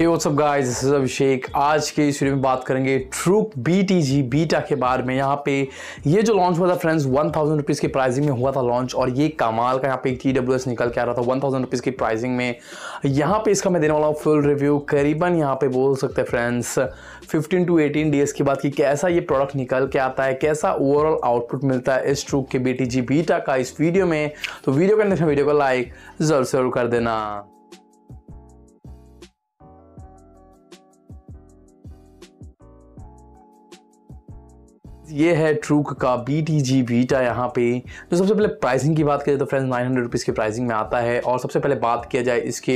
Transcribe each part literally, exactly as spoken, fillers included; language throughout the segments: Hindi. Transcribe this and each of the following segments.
Hey what's up guys, this is Abhishek. आज के इस वीडियो में बात करेंगे ट्रूक बीटीजी बीटा के बारे में। यहाँ पे ये जो लॉन्च हुआ था फ्रेंड्स वन थाउजेंड रुपीज़ की प्राइसिंग में हुआ था लॉन्च, और ये कमाल का यहाँ पे एक टीडब्ल्यूएस निकल के आ रहा था वन थाउजेंड रुपीज़ की प्राइसिंग में। यहाँ पे इसका मैं देने वाला हूँ फुल रिव्यू, करीबन यहाँ पे बोल सकते हैं friends fifteen to eighteen days के बाद कि कैसा ये प्रोडक्ट निकल के आता है, कैसा ओवरऑल आउटपुट मिलता है इस ट्रूक के बीटीजी बीटा का इस वीडियो में। तो वीडियो के अंदर वीडियो को लाइक ज़रूर जरूर कर देना। ये है ट्रूक का बीटीजी बीटा। यहाँ पे जो सबसे पहले प्राइसिंग की बात करें तो फ्रेंड्स नाइन हंड्रेड रुपीज़ की प्राइसिंग में आता है। और सबसे पहले बात किया जाए इसके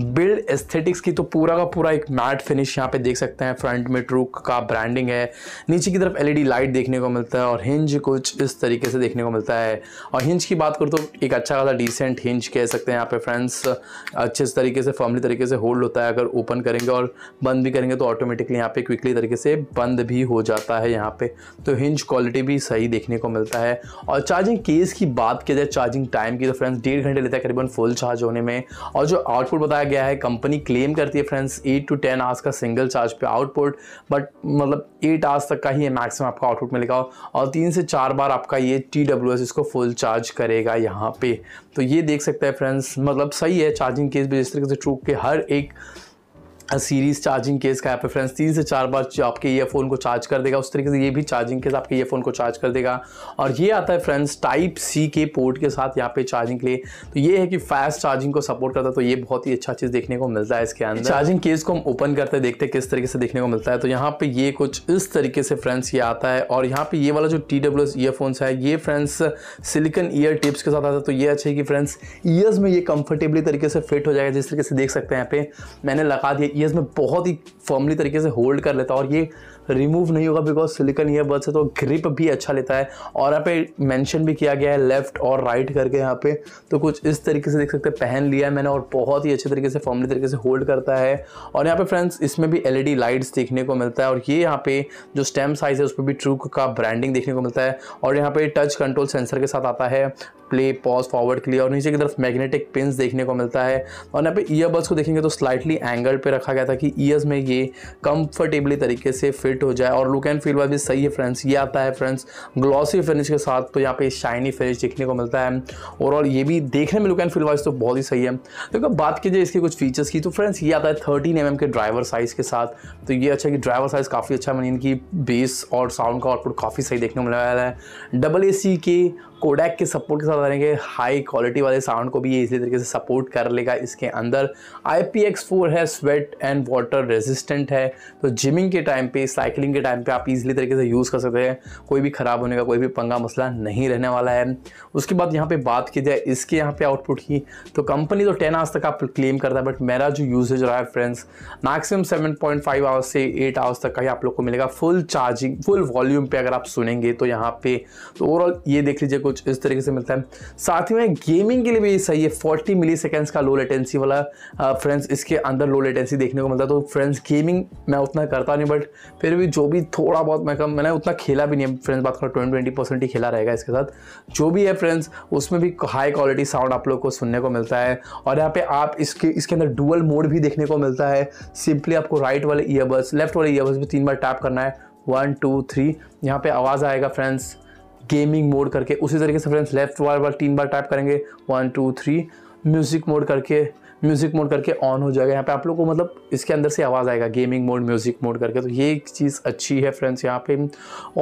बिल्ड एस्थेटिक्स की, तो पूरा का पूरा एक मैट फिनिश यहाँ पे देख सकते हैं। फ्रंट में ट्रूक का ब्रांडिंग है, नीचे की तरफ एलईडी लाइट देखने को मिलता है, और हिंज कुछ इस तरीके से देखने को मिलता है। और हिंज की बात करूँ तो एक अच्छा खासा डिसेंट हिंज कह सकते हैं यहाँ पे फ्रेंड्स, अच्छे तरीके से फर्मली तरीके से होल्ड होता है। अगर ओपन करेंगे और बंद भी करेंगे तो ऑटोमेटिकली यहाँ पे क्विकली तरीके से बंद भी हो जाता है यहाँ पे, तो हिंज क्वालिटी भी सही देखने को मिलता है। और चार्जिंग केस की बात की जाए, चार्जिंग टाइम की, तो फ्रेंड्स डेढ़ घंटे लेता है करीबन फुल चार्ज होने में। और जो आउटपुट बताया गया है, कंपनी क्लेम करती है friends eight to ten hours का सिंगल चार्ज पे आउटपुट, बट मतलब एट आवर्स तक का ही मैक्सिमम आपका आउटपुट मिलेगा। और तीन से चार बार आपका ये टी डब्ल्यू एस इसको फुल चार्ज करेगा यहाँ पे, तो ये देख सकते हैं फ्रेंड्स। मतलब सही है चार्जिंग केस भी, जिस तरीके से ट्रूक के हर एक सीरीज़ चार्जिंग केस का यहाँ पे फ्रेंड्स तीन से चार बार आपके ईयरफोन को चार्ज कर देगा, उस तरीके से ये भी चार्जिंग केस आपके ईयरफोन को चार्ज कर देगा। और ये आता है फ्रेंड्स टाइप सी के पोर्ट के साथ यहाँ पे चार्जिंग के लिए, तो ये है कि फास्ट चार्जिंग को सपोर्ट करता है, तो ये बहुत ही अच्छा चीज़ देखने को मिलता है इसके अंदर। चार्जिंग केस को हम ओपन करते देखते किस तरीके से देखने को मिलता है, तो यहाँ पर ये कुछ इस तरीके से फ्रेंड्स ये आता है। और यहाँ पर ये वाला जो टी डब्ल्यू एस ईयरफोन्स है ये फ्रेंड्स सिलिकन ईयर टिप्स के साथ आता है, तो ये अच्छा है कि फ्रेंड्स ईयर्स में ये कंफर्टेबली तरीके से फिट हो जाएगा। जिस तरीके से देख सकते हैं यहाँ पे मैंने लगा दिया, ईयर्स में बहुत ही फर्मली तरीके से होल्ड कर लेता है, और ये रिमूव नहीं होगा बिकॉज सिलिकन ईयरबड्स है, तो ग्रिप भी अच्छा लेता है। और यहाँ पे मेंशन भी किया गया है लेफ्ट और राइट करके यहाँ पे, तो कुछ इस तरीके से देख सकते हैं पहन लिया है मैंने, और बहुत ही अच्छे तरीके से फॉर्मली तरीके से होल्ड करता है। और यहाँ पे फ्रेंड्स इसमें भी एलईडी लाइट्स देखने को मिलता है, और ये यहाँ पे जो स्टेम साइज है उस पर भी ट्रूक का ब्रांडिंग देखने को मिलता है। और यहाँ पे टच कंट्रोल सेंसर के साथ आता है, प्ले पॉज फॉरवर्ड के लिए, और नीचे की तरफ मैग्नेटिक पिंस देखने को मिलता है। और यहाँ पे ईयरबड्स को देखेंगे तो स्लाइटली एंगल पे रखा गया था कि ईयर्स में ये कंफर्टेबली तरीके से फिट हो जाए। और लुक एंड फील वाइज भी सही है फ्रेंड्स, ये आता है फ्रेंड्स ग्लॉसी फिनिश के साथ, तो यहाँ पे शाइनी फिनिश देखने को मिलता है। ओवरऑल ये भी देखने में लुक एंड फील वाइज तो बहुत ही सही है। तो बात की जाए इसके कुछ फीचर्स की, तो फ्रेंड्स ये आता है थर्टीन एम एम के ड्राइवर साइज के साथ, तो ये अच्छा कि ड्राइवर साइज काफ़ी अच्छा, मैंने इनकी बेस और साउंड का आउटपुट काफ़ी सही देखने को मिल रहा है। डबल ए सी के कोडैक के सपोर्ट के साथ रहेंगे, हाई क्वालिटी वाले साउंड को भी ये इसी तरीके से सपोर्ट कर लेगा इसके अंदर। आई पी एक्स फोर है, स्वेट एंड वाटर रेजिस्टेंट है, तो जिमिंग के टाइम पे, साइकिलिंग के टाइम पे आप इजीली तरीके से यूज़ कर सकते हैं, कोई भी ख़राब होने का कोई भी पंगा मसला नहीं रहने वाला है। उसके बाद यहाँ पे बात की जाए इसके यहाँ पे आउटपुट की, तो कंपनी तो टेन आवर्स तक आप क्लेम करता है, बट मेरा जो यूजेज रहा है friends maximum seven point five hours से एट आवर्स तक का ही आप लोग को मिलेगा फुल चार्जिंग फुल वॉल्यूम पर अगर आप सुनेंगे तो यहाँ पे। तो ओवरऑल ये देख लीजिए कुछ इस तरीके से मिलता है। साथ ही में गेमिंग के लिए भी सही है, फोर्टी मिली सेकेंड्स का लो लेटेंसी वाला फ्रेंड्स इसके अंदर लो लेटेंसी देखने को मिलता है। तो फ्रेंड्स गेमिंग मैं उतना करता नहीं, बट फिर भी जो भी थोड़ा बहुत मैं कम मैंने उतना खेला भी नहीं फ्रेंड्स, बात करो ट्वेंटी ट्वेंटी परसेंट ही खेला रहेगा इसके साथ। जो भी है फ्रेंड्स उसमें भी हाई क्वालिटी साउंड आप लोग को सुनने को मिलता है। और यहाँ पे आप इसके इसके अंदर डुअल मोड भी देखने को मिलता है, सिंपली आपको राइट वाले ईयरबड्स लेफ्ट वाले ईयरबड्स भी तीन बार टैप करना है, वन टू थ्री यहाँ पर आवाज़ आएगा फ्रेंड्स गेमिंग मोड करके। उसी तरीके से फ्रेंड्स लेफ्ट बार बार तीन बार टाइप करेंगे one two three music mode करके म्यूज़िक मोड करके ऑन हो जाएगा यहाँ पे आप लोग को, मतलब इसके अंदर से आवाज़ आएगा गेमिंग मोड म्यूज़िक मोड करके, तो ये एक चीज़ अच्छी है फ्रेंड्स यहाँ पे।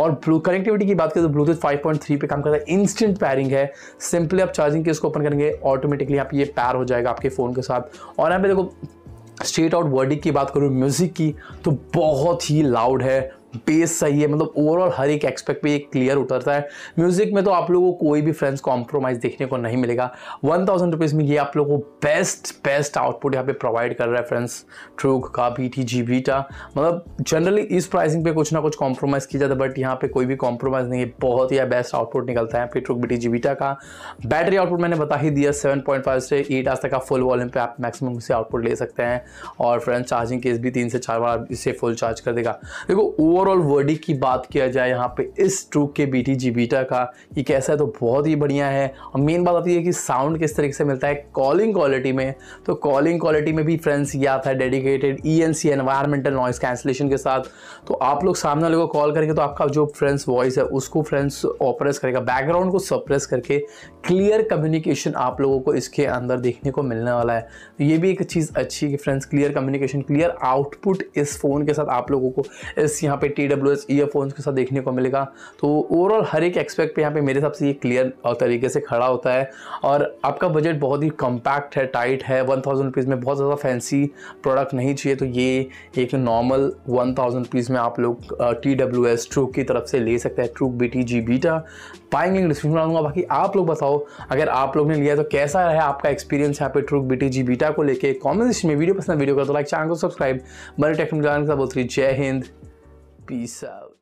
और ब्लू कनेक्टिविटी की बात करें तो ब्लूटूथ फाइव पॉइंट थ्री पे काम करता है, इंस्टेंट पैरिंग है, सिंपली आप चार्जिंग के इसको ओपन करेंगे ऑटोमेटिकली आप ये पैर हो जाएगा आपके फ़ोन के साथ। और यहाँ पर देखो स्ट्रेट आउट वर्डिक की बात करूँ म्यूज़िक की, तो बहुत ही लाउड है, बेस सही है, मतलब ओवरऑल हर एक एक्सपेक्ट पे ये क्लियर उतरता है। म्यूज़िक में तो आप लोगों को कोई भी फ्रेंड्स कॉम्प्रोमाइज़ देखने को नहीं मिलेगा, वन थाउजेंड रुपीज़ में ये आप लोगों को बेस्ट बेस्ट आउटपुट यहाँ पे प्रोवाइड कर रहा है फ्रेंड्स ट्रूक का बीटीजी बीटा। मतलब जनरली इस प्राइसिंग पे कुछ ना कुछ कॉम्प्रोमाइज़ किया जाता है, बट यहाँ पर कोई भी कॉम्प्रोमाइज़ नहीं है, बहुत ही बेस्ट आउटपुट निकलता है यहाँ पे ट्रूक बीटीजी बीटा का। बैटरी आउटपुट मैंने बता ही दिया, सेवन पॉइंट फाइव से एट आवर्स तक का फुल वॉल्यूम पे आप मैक्सिमम से आउटपुट ले सकते हैं। और फ्रेंड्स चार्जिंग केस भी तीन से चार बार इससे फुल चार्ज कर देगा। देखो ओवरऑल वर्डिक की बात किया जाए यहाँ पे इस ट्रूक के बीटीजी बीटा का ये कैसा है तो बहुत ही बढ़िया है। और मेन बात आती है कि साउंड किस तरीके से मिलता है कॉलिंग क्वालिटी में, तो कॉलिंग क्वालिटी में भी फ्रेंड्स ये आता है dedicated ENC environmental noise cancellation के साथ। तो आप लोग सामने वाले को कॉल करेंगे तो आपका जो फ्रेंड्स वॉइस है उसको फ्रेंड्स ऑपरेस करेगा, बैकग्राउंड को सप्रेस करके क्लियर कम्युनिकेशन आप लोगों को इसके अंदर देखने को मिलने वाला है। तो ये भी एक चीज़ अच्छी है friends, clear communication clear output इस फ़ोन के साथ आप लोगों को इस यहाँ पे टी डब्ल्यू एस ईयरफोन्स के साथ देखने को मिलेगा। तो ओवरऑल हर एक एक्सपेक्ट पे यहाँ पे मेरे हिसाब से ये क्लियर और तरीके से खड़ा होता है। और आपका बजट बहुत ही कम्पैक्ट है, टाइट है, वन थाउजेंड रुपीज़ में बहुत ज़्यादा फैंसी प्रोडक्ट नहीं चाहिए, तो ये एक नॉर्मल वन थाउजेंड रुपीज़ में आप लोग टी डब्ल्यू एस ट्रूक की तरफ से ले सकते हैं। Truke B T G beta पाएंगे डिस्क्रिप्शन डालूंगा, बाकी आप लोग बताओ अगर आप लोग ने लिया तो कैसा रहा आपका एक्सपीरियंस यहाँ पे Truke B T G beta को लेके। कमेंट सेक्शन में वीडियो पसंद वीडियो कर दो, लाइक चैनल को सब्सक्राइब। बने टेक्निकल ज्ञान के साथ बोल रही, जय हिंद, पीस आउट।